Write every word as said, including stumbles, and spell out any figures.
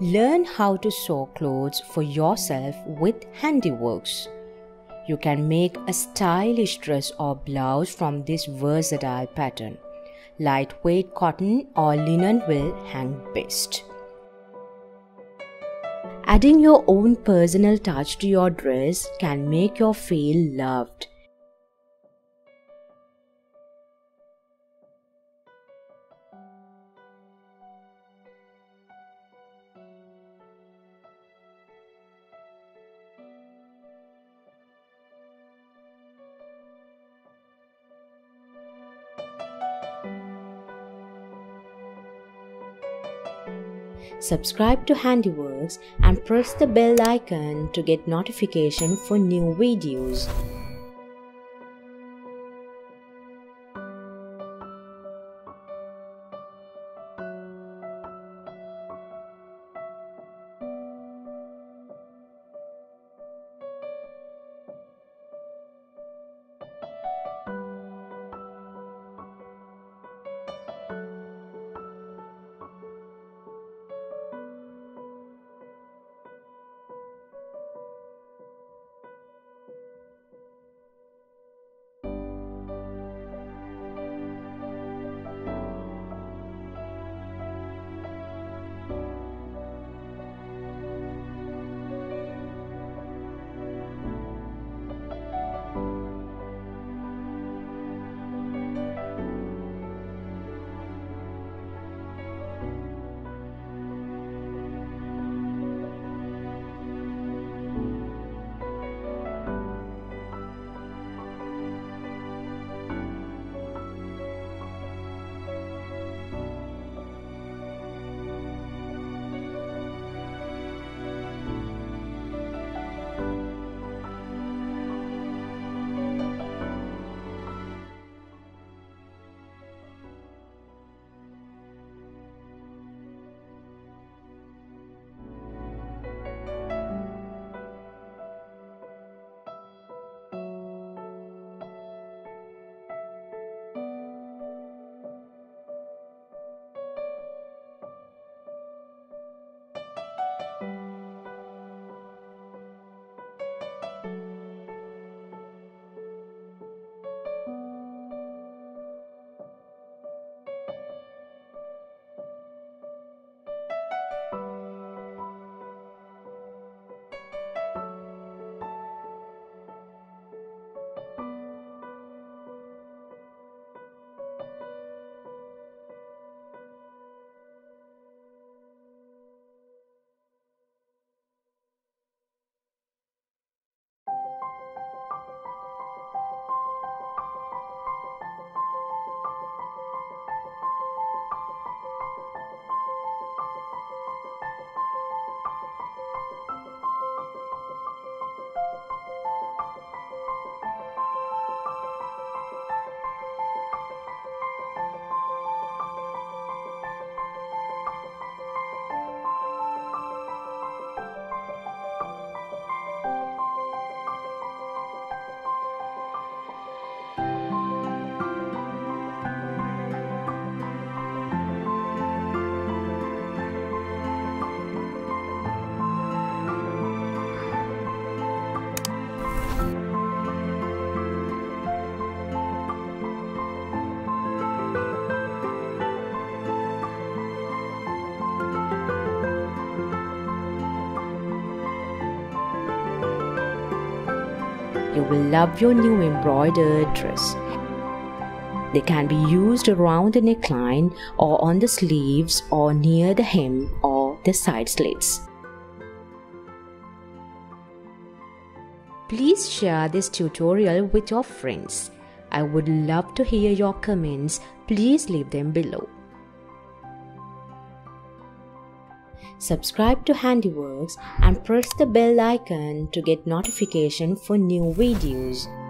Learn how to sew clothes for yourself with HandiWorks. You can make a stylish dress or blouse from this versatile pattern. Lightweight cotton or linen will hang best. Adding your own personal touch to your dress can make your feel loved. Subscribe to HandiWorks and press the bell icon to get notification for new videos. You will love your new embroidered dress. They can be used around the neckline or on the sleeves or near the hem or the side slits. Please share this tutorial with your friends. I would love to hear your comments. Please leave them below. Subscribe to HandiWorks and press the bell icon to get notification for new videos.